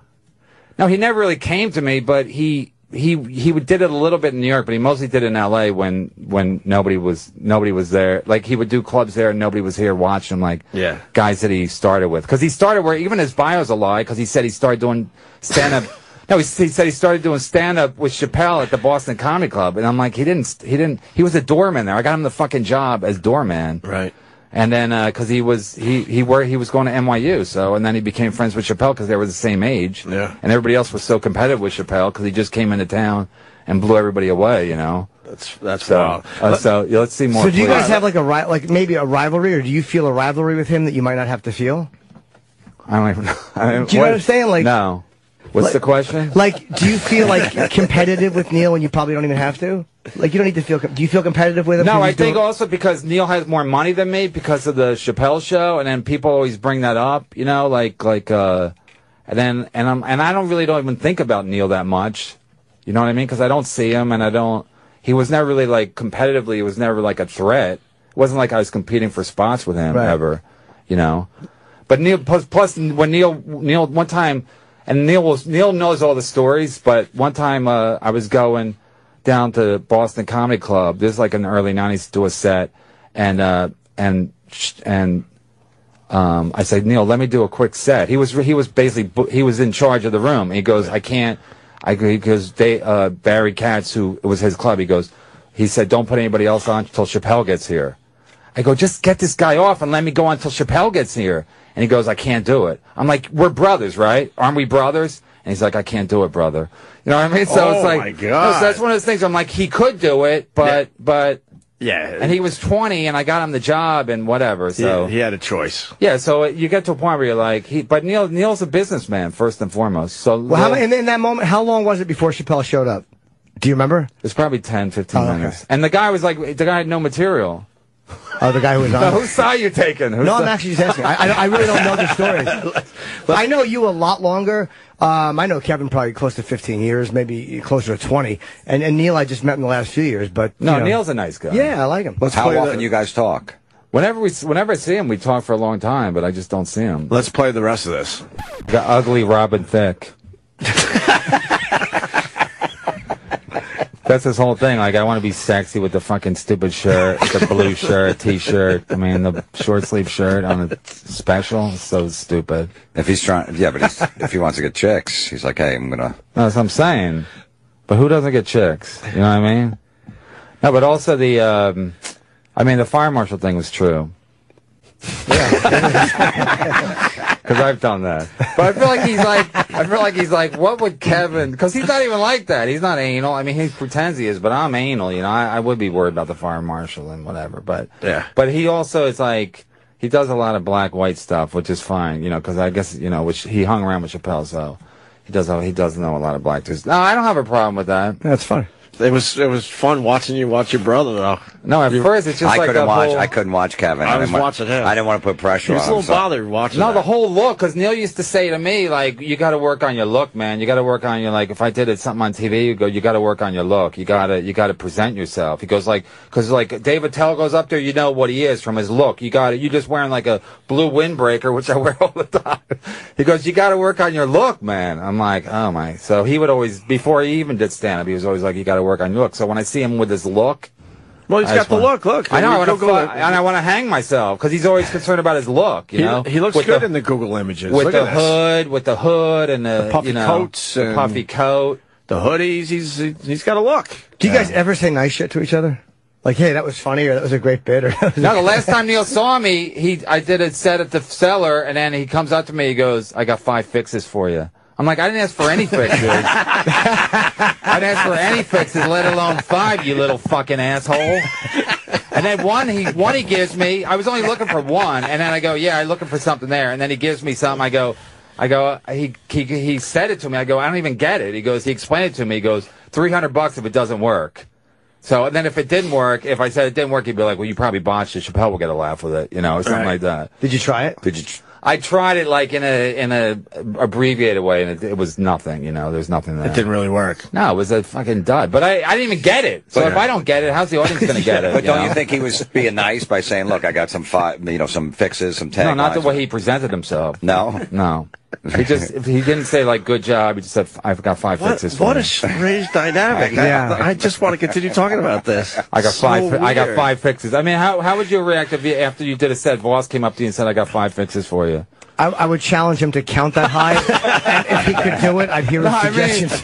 No, he never really came to me, but he did it a little bit in New York, but he mostly did it in L.A. when nobody was there. Like, he would do clubs there and nobody was here watching him, like guys that he started with. Because he started where even his bio's a lie, because he said he started doing stand-up. No, he said he started doing stand-up with Chappelle at the Boston Comedy Club. And I'm like, he didn't. He was a doorman there. I got him the fucking job as doorman. Right. And then, because he was going to NYU, so, and then he became friends with Chappelle because they were the same age. Yeah. And everybody else was so competitive with Chappelle because he just came into town and blew everybody away, you know? That's so, wild. Let's see more. So do you guys have, like, maybe a rivalry, or do you feel a rivalry with him that you might not have to feel? I don't even know. Do you know what I'm saying? Like, no. What's the question? Like, do you feel, like, competitive with Neil when you probably don't even have to? Like, you don't need to feel... Do you feel competitive with him? No, I think also because Neil has more money than me because of the Chappelle show, and then people always bring that up, you know, and I don't even think about Neil that much, you know what I mean? Because I don't see him, and I don't... He was never really, like, competitively, he was never, like, a threat. It wasn't like I was competing for spots with him, ever, you know? But Neil... Plus, when Neil one time... And Neil knows all the stories, but one time I was going down to Boston Comedy Club. This is like in the early 90s to do a set. And I said, Neil, let me do a quick set. He was basically in charge of the room. And he goes, he goes, Barry Katz, who it was his club, he said, don't put anybody else on until Chappelle gets here. I go, just get this guy off and let me go on until Chappelle gets here. And he goes, I can't do it. I'm like, we're brothers, right? Aren't we brothers? And he's like, I can't do it, brother. You know what I mean? So it's like, my God. So that's one of those things. I'm like, he could do it, but. Yeah. And he was 20 and I got him the job and whatever. So he had a choice. Yeah. So you get to a point where you're like, but Neil's a businessman first and foremost. So. Well, and in that moment, how long was it before Chappelle showed up? Do you remember? It was probably 10, 15 minutes. And the guy had no material. Oh, the guy who was on. Who saw you taken? No, I'm actually just asking. I really don't know the story. I know you a lot longer. I know Kevin probably close to 15 years, maybe closer to 20. And Neil, I just met in the last few years, but no, Neil's a nice guy. Yeah, I like him. How often you guys talk? Whenever I see him, we talk for a long time, but I just don't see him. Let's play the rest of this. The ugly Robin Thicke. That's this whole thing. Like, I want to be sexy with the fucking stupid shirt, the blue shirt, T-shirt. I mean, the short sleeve shirt on a special. So stupid. If he's trying, if he wants to get chicks, he's like, hey, I'm gonna. That's what I'm saying. But who doesn't get chicks? You know what I mean? No, but also the fire marshal thing was true. Yeah. Because I've done that. But I feel like he's like, what would Kevin... Because he's not even like that. He's not anal. I mean, he pretends he is, but I'm anal, you know. I would be worried about the fire marshal and whatever, but... Yeah. But he also is like... He does a lot of black-white stuff, which is fine, you know, because I guess, you know, which he hung around with Chappelle, so... He does know a lot of black dudes. No, I don't have a problem with that. That's fine. It was fun watching you watch your brother, though. No, at first it's just I couldn't watch Kevin. I was watching him. I didn't want to put pressure on him. He was a little bothered watching that. No, the whole look, because Neil used to say to me, like, you got to work on your look, man. You got to work on your, like, if I did something on TV, you go, you got to work on your look. You got to present yourself. He goes, like, because, like, Dave Attell goes up there, you know what he is from his look. You're just wearing, like, a blue windbreaker, which I wear all the time. He goes, you got to work on your look, man. I'm like, oh, my. So he would always, before he even did stand-up, he was always like, you got to work on your look. So when I see him with his look, Well, he's got the look. Look, I know. And I want to hang myself because he's always concerned about his look. You know, he looks good in the Google images. With the hood and the puffy coats, the puffy coat, the hoodies. He's got a look. Do you guys ever say nice shit to each other? Like, hey, that was funny, or that was a great bit, or no. The last time Neil saw me, I did a set at the Cellar, and then he comes up to me, he goes, "I got 5 fixes for you." I'm like, I didn't ask for any fixes. I didn't ask for any fixes, let alone 5, you little fucking asshole. And then one he gives me. I was only looking for one, and then I go, yeah, I'm looking for something there. And then he gives me something. I go. He said it to me. I go, I don't even get it. He goes, he explained it to me. He goes, $300 if it doesn't work. So and then if it didn't work, if I said it didn't work, he'd be like, well, you probably botched it. Chappelle will get a laugh with it, you know, or something like that. Did you try it? I tried it like in a abbreviated way, and it was nothing. You know, there's nothing there. It didn't really work. No, it was a fucking dud. But I didn't even get it. So if I don't get it, how's the audience gonna get it? But don't you think he was being nice by saying, "Look, I got some some fixes, some taglines"? No, not the way he presented himself. No. He didn't say like "good job." He just said, "I've got 5 fixes." What a strange dynamic! I just want to continue talking about this. I got 5. Weird. I got 5 fixes. I mean, how would you react if after you did a set, Voss came up to you and said, "I got 5 fixes for you"? I would challenge him to count that high, and if he could do it, I'd hear his suggestions.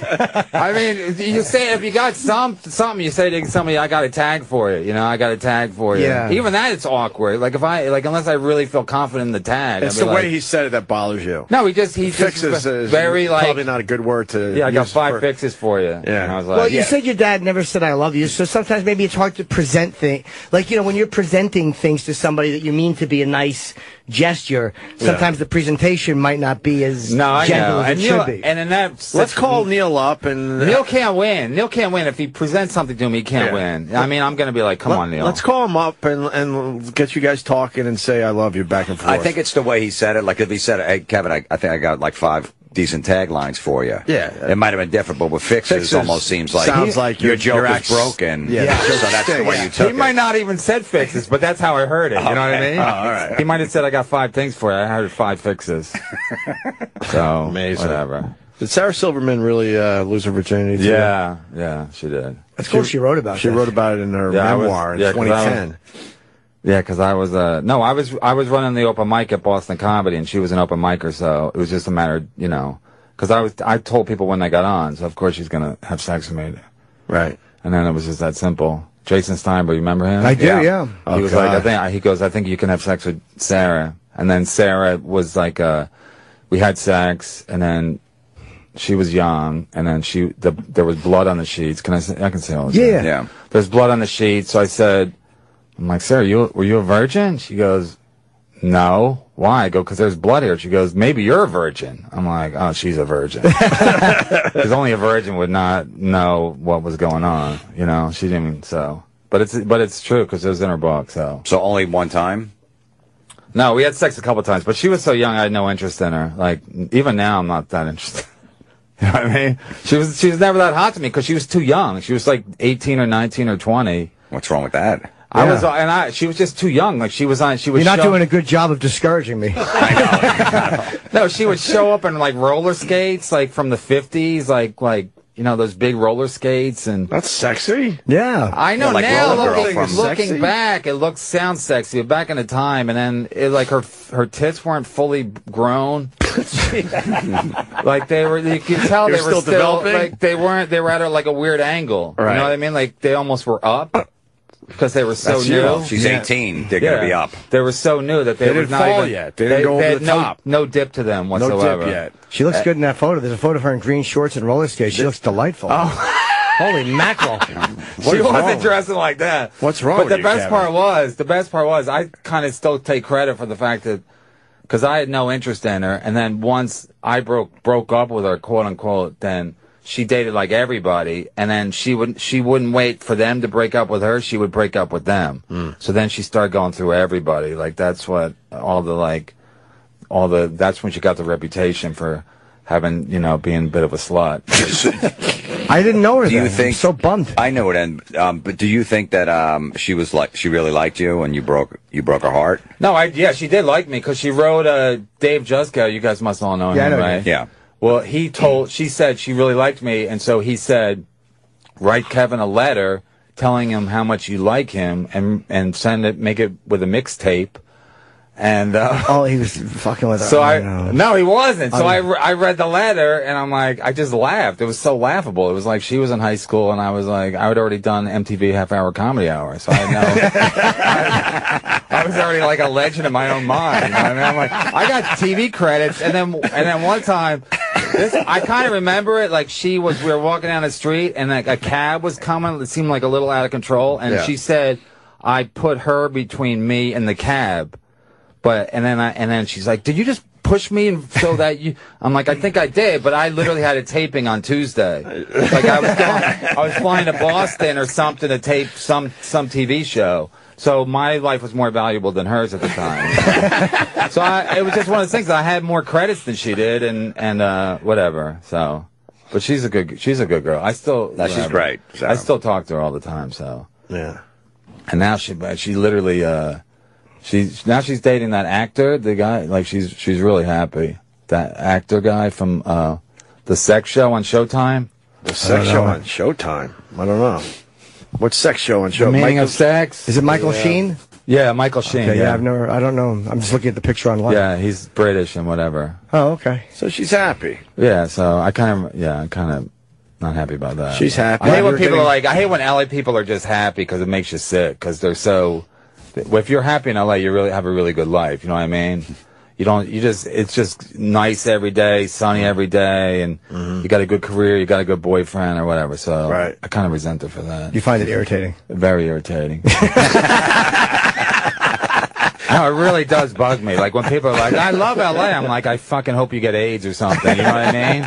I mean, you say if you got something, you say to somebody, "I got a tag for you." You know, I got a tag for you. Yeah. Even that, it's awkward. Like unless I really feel confident in the tag. It's the way he said it that bothers you. No, he fixes is very like probably not a good word to. Yeah, I got 5 fixes for you. Yeah. And I was like, well, you said your dad never said "I love you," so sometimes maybe it's hard to present things. Like when you're presenting things to somebody that you mean to be a nice gesture, sometimes the presentation might not be as gentle as it should be. And in that, let's call Neil up. And Neil can't win. Neil can't win. If he presents something to me, he can't win. I mean, I'm going to be like, come on, Neil. Let's call him up and get you guys talking and say, I love you back and forth. I think it's the way he said it. Like if he said, hey, Kevin, I think I got like 5 decent taglines for you. Yeah. It might have been different, but with fixes almost seems like, your joke is broken. Yeah. So that's the way you took it. He might not even said fixes, but that's how I heard it. You know what I mean? All right. He might have said, I got 5 things for you. I heard 5 fixes. So, amazing. Whatever. Did Sarah Silverman really lose her virginity? Yeah. Yeah, she did. Of course she wrote about it. She wrote about it in her memoir in 2010. Yeah, because I was I was running the open mic at Boston Comedy, and she was an open micer, so it was just a matter of, you know, because I told people when they got on, so of course she's gonna have sex with me, right? And then it was just that simple. Jason Steinberg, remember him? I do, yeah. He was like, he goes, I think you can have sex with Sarah, and then Sarah was like, we had sex, and then she was young, and then there was blood on the sheets. Can I say? I can say all this. Yeah, yeah. There's blood on the sheets, so I said. I'm like, Sarah, were you a virgin? She goes, no. Why? I go, because there's blood here. She goes, maybe you're a virgin. I'm like, oh, she's a virgin. Because only a virgin would not know what was going on. You know, she didn't even, so. But it's true, because it was in her book, so. So only one time? No, we had sex a couple times, but she was so young I had no interest in her. Like, even now I'm not that interested. You know what I mean? She was never that hot to me, because she was too young. She was like 18 or 19 or 20. What's wrong with that? Yeah. She was just too young. Like she was. You're not doing a good job of discouraging me. I know. No, she would show up in like roller skates, like from the '50s, like you know those big roller skates, and that's sexy. Yeah, I know. Well, like now looking back, it sounds sexy. Back in the time, and then like her tits weren't fully grown. Like they were, you could tell they were still developing. Like they weren't. They were at like a weird angle. Right. You know what I mean? Like they almost were up. Because they were so new. She's 18. They're going to be up. They were so new that they didn't fall yet. They didn't go over the top. No dip to them whatsoever. No dip yet. She looks good in that photo. There's a photo of her in green shorts and roller skates. She looks delightful. Oh. Holy mackerel. She wasn't dressing like that. What's wrong with you, Kevin? But the best part was, I kind of still take credit for the fact that, because I had no interest in her, and then once I broke up with her, quote unquote, then... She dated like everybody, and then she wouldn't wait for them to break up with her. She would break up with them. Mm. So then she started going through everybody. Like that's when she got the reputation for having, you know, being a bit of a slut. I didn't know her. I'm so bummed. I know it. And but do you think that she really liked you and you broke her heart? No, she did like me because she wrote Dave Jusko. You guys must all know him, right? Yeah. Well, she said she really liked me, and so he said, write Kevin a letter telling him how much you like him and send it, make it with a mixtape. And oh, he was fucking with us. So no, he wasn't. So I read the letter and I'm like, I just laughed. It was so laughable. It was like she was in high school and I was like, I had already done MTV half-hour comedy hour, so I know. I was already like a legend in my own mind. I mean, I'm like, I got TV credits, and then one time, I kind of remember it. Like we were walking down the street and like a cab was coming. It seemed like a little out of control, and she said, I put her between me and the cab. But and then she's like, "Did you just push me?" And so that you, I'm like, "I think I did," but I literally had a taping on Tuesday. Like I was flying to Boston or something to tape some TV show. So my life was more valuable than hers at the time. So it was just one of those things. I had more credits than she did, and whatever. So, but she's a good girl. I still she's great. So. I still talk to her all the time. So yeah, and now she literally. Now she's dating that actor, the guy. Like she's really happy. That actor guy from the sex show on Showtime. The sex show on Showtime. I don't know. What sex show on Showtime? Meaning of Sex. Is it Michael Sheen? Yeah, Michael Sheen. Okay, yeah, I don't know him. I'm just looking at the picture online. Yeah, he's British and whatever. Oh, okay. So she's happy. Yeah. So I kind of not happy about that. She's happy. I hate when people are like. I hate when LA people are just happy because it makes you sick because they're so. If you're happy in LA, you really have a really good life. You know what I mean? You don't. You just. It's just nice every day, sunny every day, and you got a good career, you got a good boyfriend or whatever. So I kind of resent her for that. You find it irritating? Very irritating. No, it really does bug me. Like when people are like, "I love LA," I'm like, "I fucking hope you get AIDS or something." You know what I mean?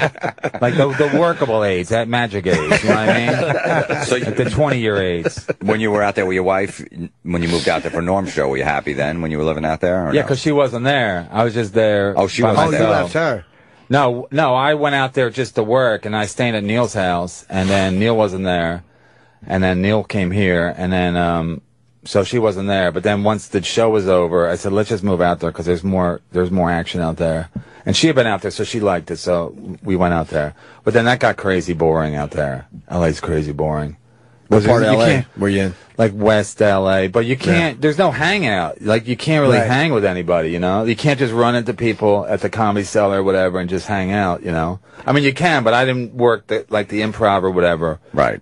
Like the workable AIDS, that magic AIDS. You know what I mean? So like the 20-year AIDS. When you were out there with your wife, when you moved out there for Norm's show, were you happy then? When you were living out there? Or yeah, because she wasn't there. I was just there. Oh, she wasn't there. Oh, you left her. No, I went out there just to work, and I stayed at Neil's house, and then Neil wasn't there, and then Neil came here, and then. So she wasn't there, but then once the show was over, I said, "Let's just move out there because there's more action out there." And she had been out there, so she liked it. So we went out there, but then that got crazy boring out there. LA's crazy boring. What part of LA were you in? Like West LA, but you can't. Yeah. There's no hangout. Like you can't really hang with anybody. You know, you can't just run into people at the Comedy Cellar or whatever and just hang out. You know, I mean you can, but I didn't work like the Improv or whatever. Right.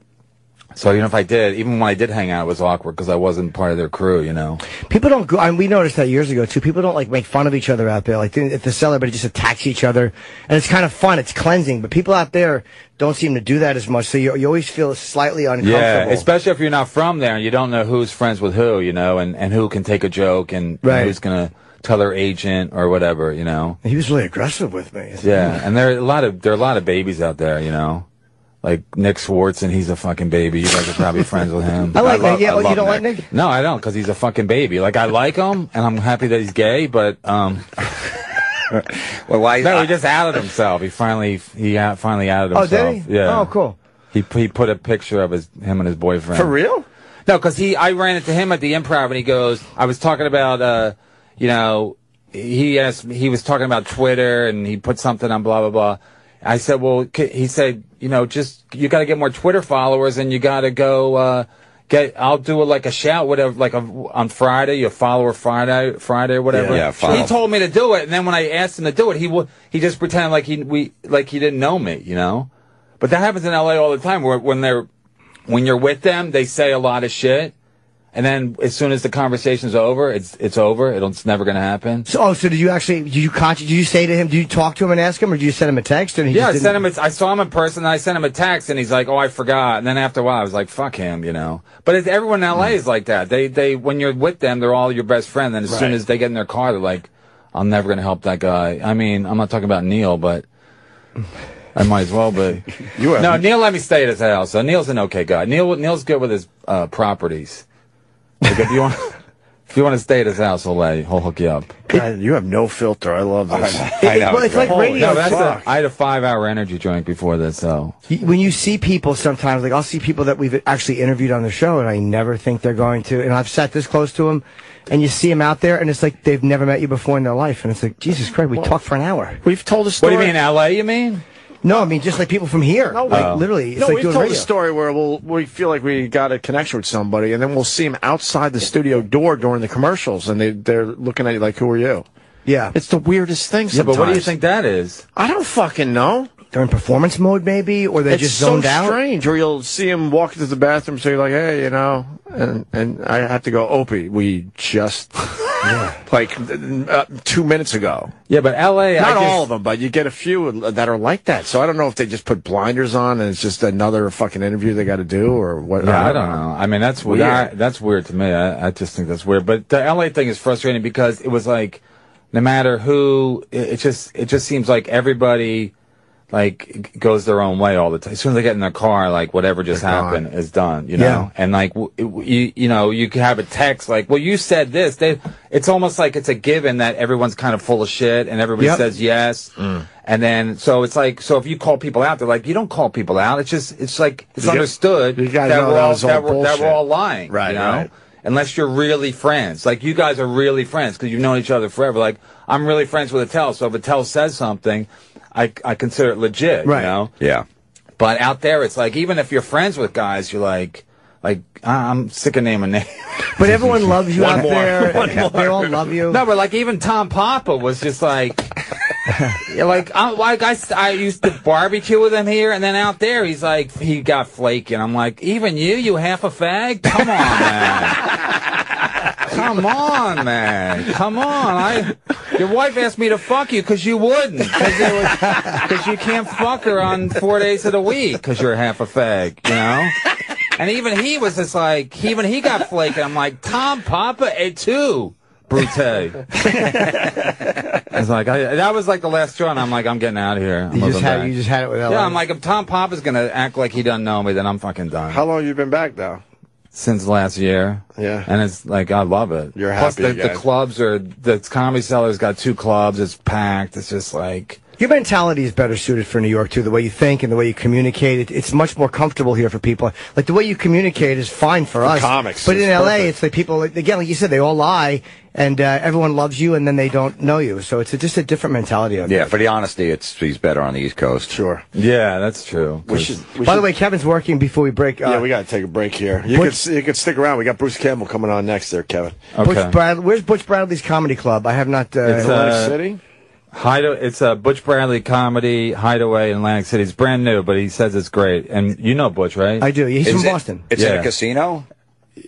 So, you know, if I did, even when I did hang out, it was awkward because I wasn't part of their crew, you know? People don't go, I mean, we noticed that years ago, too. People don't, like, make fun of each other out there. Like, at the Cellar, but just attacks each other. And it's kind of fun. It's cleansing. But people out there don't seem to do that as much. So you always feel slightly uncomfortable. Yeah, especially if you're not from there and you don't know who's friends with who, you know, and who can take a joke and who's going to tell their agent or whatever, you know? He was really aggressive with me. Yeah, and there are a lot of babies out there, you know? Like Nick Schwartz, and he's a fucking baby. You guys are probably friends with him. I like Nick. Yeah, you don't like Nick? No, I don't, because he's a fucking baby. Like, I like him, and I'm happy that he's gay, but, well, why? No, he just outed himself. He finally outed himself. Oh, did he? Yeah. Oh, cool. He put a picture of him and his boyfriend. For real? No, because I ran into him at the Improv, and he goes, I was talking about, you know, he was talking about Twitter, and he put something on blah, blah, blah. I said, well, he said, you know, just, you got to get more Twitter followers and you got to go, I'll do it like a shout, whatever, like on Friday, your follower Friday or whatever. Yeah, he told me to do it. And then when I asked him to do it, he just pretended like he didn't know me, you know? But that happens in LA all the time where when you're with them, they say a lot of shit. And then as soon as the conversation's over, it's over. It's never going to happen. So, so did you actually, did you say to him, did you talk to him and ask him, or did you send him a text? And he yeah, I sent him. I saw him in person, and I sent him a text, and he's like, "Oh, I forgot." And then after a while, I was like, "Fuck him," you know. But everyone in LA is like that. They when you're with them, they're all your best friend. Then as soon as they get in their car, they're like, "I'm never going to help that guy." I mean, I'm not talking about Neil, but. I might as well be. No, Neil let me stay at his house. So Neil's an okay guy. Neil's good with his properties. Like if you want to stay at his house, he'll hook you up. God, you have no filter. I love this. I know. Well, it's like radio talk. I had a 5-hour energy drink before this, so. When you see people sometimes, like I'll see people that we've actually interviewed on the show, and I never think they're going to. And I've sat this close to them, and you see them out there, and it's like they've never met you before in their life. And it's like, Jesus Christ, we talked for an hour. We've told a story. What do you mean, LA, you mean? No, I mean, just like people from here. No, like, literally. It's no, like we've told a story where we feel like we got a connection with somebody, and then we'll see them outside the studio door during the commercials, and they're looking at you like, who are you? Yeah. It's the weirdest thing sometimes. Yeah, but what do you think that is? I don't fucking know. They're in performance mode, maybe, or they're just zoned out. It's so strange, or you'll see them walk into the bathroom, so you're like, hey, you know, and I have to go, Opie, we just... Yeah. Like 2 minutes ago. Yeah, but L.A. Not all of them, but you get a few that are like that. So I don't know if they just put blinders on and it's just another fucking interview they got to do or what. Yeah, I don't know. I mean, that's weird. That's weird to me. I just think that's weird. But the L.A. thing is frustrating because it was like, no matter who, it just seems like everybody like goes their own way all the time. As soon as they get in their car, like whatever just happened is done, you know. Yeah. And like you know, you can have a text like, "Well, you said this." It's almost like it's a given that everyone's kind of full of shit, and everybody says yes. Mm. And then so it's like, so if you call people out, they're like, you don't call people out. It's just it's understood that we're all lying, right? You know? Right. Unless you're really friends. Like, you guys are really friends because you've known each other forever. Like, I'm really friends with Attell, so if Attell says something, I consider it legit, right. You know? Yeah. But out there, it's like, even if you're friends with guys, you're like I'm sick of naming names. But everyone loves you out there. They all love you. No, but like, even Tom Papa was just like... I used to barbecue with him here, and then out there, he's like, he got flaky. And I'm like, even you half a fag? Come on, man. Come on, man. Come on. Your wife asked me to fuck you because you wouldn't. Because you can't fuck her on 4 days of the week because you're half a fag, you know? And even he was just like, even he got flaky. I'm like, Tom Papa, A2. Brute. That was like the last straw, and I'm like, I'm getting out of here. You just had it with LA. Yeah, I'm like, if Tom Papa's going to act like he doesn't know me, then I'm fucking done. How long have you been back, though? Since last year. Yeah. And it's like, I love it. You're happy. Plus, the clubs are, the Comedy Cellar's got 2 clubs, it's packed, it's just like... Your mentality is better suited for New York, too. The way you think and the way you communicate, it's much more comfortable here for people. Like, the way you communicate is fine for us. Comics. But in L.A., it's like people, again, like you said, they all lie, and everyone loves you, and then they don't know you. So it's just a different mentality. Yeah, for the honesty, he's better on the East Coast. Sure. Yeah, that's true. By the way, Kevin's working before we break. Yeah, we got to take a break here. You could stick around. We got Bruce Campbell coming on next there, Kevin. Okay. Where's Butch Bradley's Comedy Club? I have not... it's Atlantic City? It's a Butch Bradley comedy hideaway in Atlantic City. It's brand new, but he says it's great. And you know Butch, right? I do. He's from Boston. It's in a casino?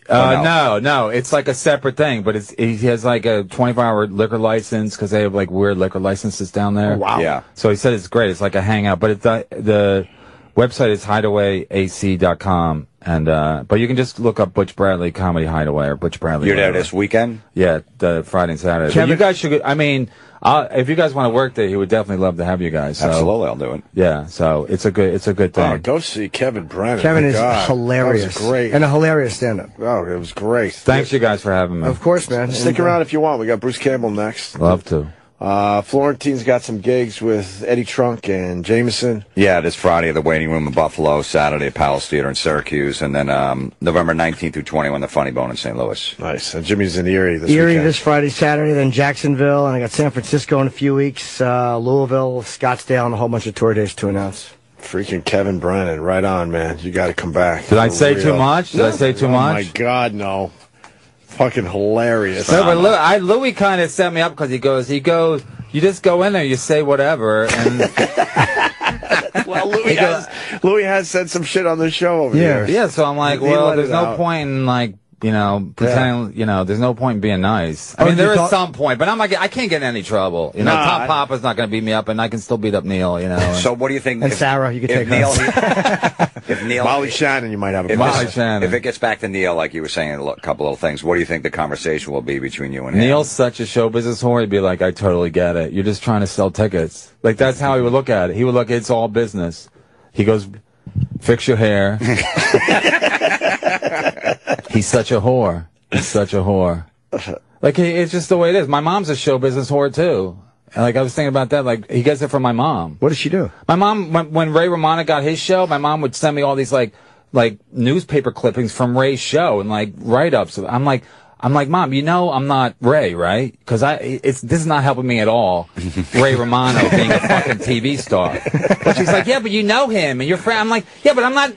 No. It's like a separate thing, but he has like a 24-hour liquor license because they have like weird liquor licenses down there. Wow. Yeah. So he said it's great. It's like a hangout. But the website is hideawayac.com. And, but you can just look up Butch Bradley Comedy Hideaway or Butch Bradley. You're there this weekend? Yeah, Friday and Saturday. Kevin, you guys should, I mean, if you guys want to work there, he would definitely love to have you guys. So. Absolutely, I'll do it. Yeah, so it's a good thing. Go see Kevin Brennan. Kevin is hilarious. That was great. And a hilarious stand-up. Oh, it was great. Thanks you guys for having me. Of course, man. Stick around if you want. We got Bruce Campbell next. Love to. Florentine's got some gigs with Eddie Trunk and Jameson. Yeah, this Friday at the Waiting Room in Buffalo, Saturday at Palace Theater in Syracuse, and then November 19th through 21, the Funny Bone in St. Louis. Nice. And Jimmy's in Erie this weekend. Erie this Friday, Saturday, then Jacksonville, and I got San Francisco in a few weeks, Louisville, Scottsdale, and a whole bunch of tour days to announce. Freaking Kevin Brennan, right on, man. You got to come back. Did I say too much? Did I say too much? Oh, my God, no. Fucking hilarious. No, but Louis kind of set me up because he goes, you just go in there, you say whatever. And well, Louis has said some shit on the show over here. Yeah, so I'm like, well, there's no point in, like, you know, pretending, you know, there's no point in being nice. I mean, there is some point, but I'm like, I can't get in any trouble. You know, Tom Papa's not going to beat me up, and I can still beat up Neil, you know. And, so what do you think? And Sarah, you can take Neil. If Neil, Molly Shannon, you might have a problem. If it gets back to Neil, like you were saying, a couple little things, what do you think the conversation will be between you and him? Neil's such a show business whore, he'd be like, I totally get it. You're just trying to sell tickets. Like, that's how he would look at it. He would look, it's all business. He goes, fix your hair. He's such a whore. He's such a whore. Like, it's just the way it is. My mom's a show business whore, too. And, like, I was thinking about that. Like, he gets it from my mom. What does she do? My mom, when Ray Romano got his show, my mom would send me all these, like newspaper clippings from Ray's show and, like, write-ups. I'm like, I'm like, Mom, you know I'm not Ray, right? Because this is not helping me at all, Ray Romano being a fucking TV star. But she's like, yeah, but you know him, and your friend. I'm like, yeah, but I'm not...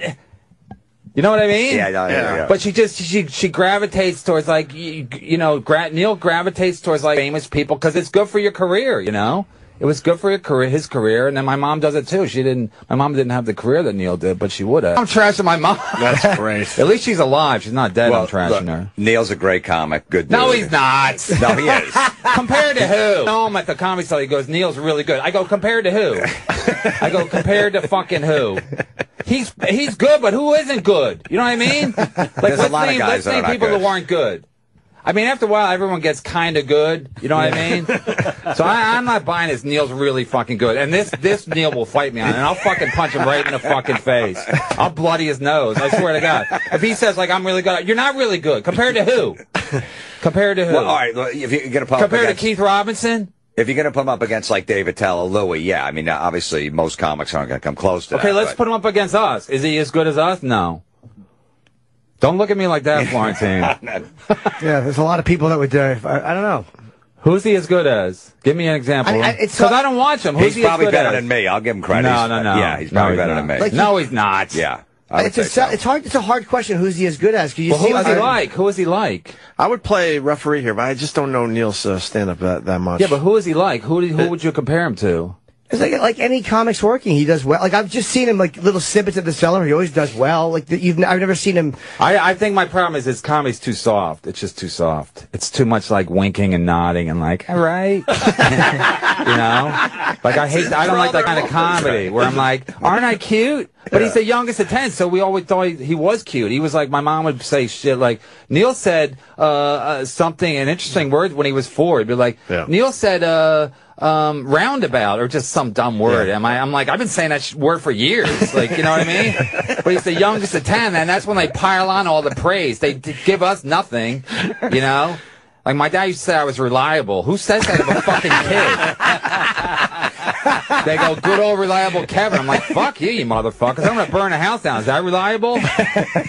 You know what I mean? Yeah, no, yeah. But she just she gravitates towards, like, Neil gravitates towards, like, famous people because it's good for your career, you know? It was good for his career, and then my mom does it too. My mom didn't have the career that Neil did, but she would have. I'm trashing my mom. That's great. At least she's alive. She's not dead. Well, I'm trashing her. Neil's a great comic. Good dude. No, he's not. No, he is. Compared to who? No, I'm at the Comedy Cellar. He goes, Neil's really good. I go, compared to who? I go, compared to fucking who? He's good, but who isn't good? You know what I mean? Like, let's name people who aren't good. I mean, after a while, everyone gets kind of good. You know what I mean? So I'm not buying this. Neil's really fucking good. And this Neil will fight me on it, and I'll fucking punch him right in the fucking face. I'll bloody his nose. I swear to God. If he says, like, I'm really good, you're not really good. Compared to who? Compared to who? Well, all right. If you're gonna put him up against, to Keith Robinson? If you're going to put him up against, like, Dave Attell or Louis, yeah. I mean, obviously, most comics aren't going to come close to that. Okay, let's put him up against us. Is he as good as us? No. Don't look at me like that, Florentine. Yeah, there's a lot of people that would do. I don't know. Who's he as good as? Give me an example. Because I don't watch him. He's probably better than me. I'll give him credit. No, no, no. Yeah, he's probably better than me. Like, no, he's not. Yeah. It's hard. It's a hard question. Who's he as good as? Well, who is he like? Who is he like? I would play referee here, but I just don't know Neil's stand-up that much. Yeah, but who is he like? Who would you compare him to? It's like any comic's working, he does well. Like, I've just seen him, like, little snippets of The Cellar. He always does well. Like, I've never seen him. I think my problem is his comedy's too soft. It's just too soft. It's too much, like, winking and nodding and, like, all right. You know? Like, I don't like that kind of comedy where I'm like, aren't I cute? But he's the youngest of 10, so we always thought he was cute. He was like, my mom would say shit like, Neil said something, an interesting word when he was 4. He'd be like, Neil said, roundabout, or just some dumb word. Yeah. I'm like, I've been saying that word for years. Like, you know what I mean? But he's the youngest of 10, and that's when they pile on all the praise. They give us nothing, you know? Like, my dad used to say I was reliable. Who says that of a fucking kid? They go, good old reliable Kevin. I'm like, fuck you motherfuckers. I'm going to burn a house down. Is that reliable?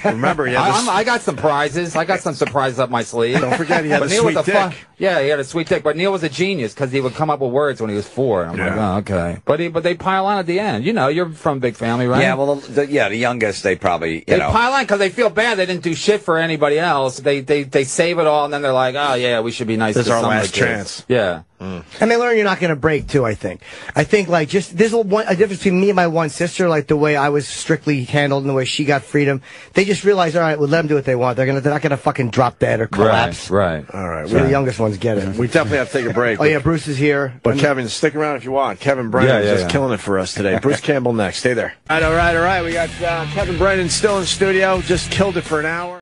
Remember, yeah. I got some prizes. I got some surprises up my sleeve. Don't forget, he had a sweet dick. Yeah, he had a sweet dick. But Neil was a genius because he would come up with words when he was 4. And I'm like, oh, okay. But they pile on at the end. You know, you're from big family, right? Yeah, well, the youngest, they probably, you know. They pile on because they feel bad. They didn't do shit for anybody else. They save it all, and then they're like, oh, yeah, we should be nice. This is our last chance. Yeah. Mm. And they learn you're not going to break, too, I think. I think, like, just there's a difference between me and my one sister, like, the way I was strictly handled and the way she got freedom. They just realized, all right, we'll let them do what they want. They're not going to fucking drop dead or collapse. Right, right. All right. We're the youngest ones get it. We definitely have to take a break. Oh, yeah, Bruce is here. But Kevin, stick around if you want. Kevin Brennan is just killing it for us today. Bruce Campbell next. Stay there. All right, all right, all right. We got Kevin Brennan still in studio. Just killed it for an hour.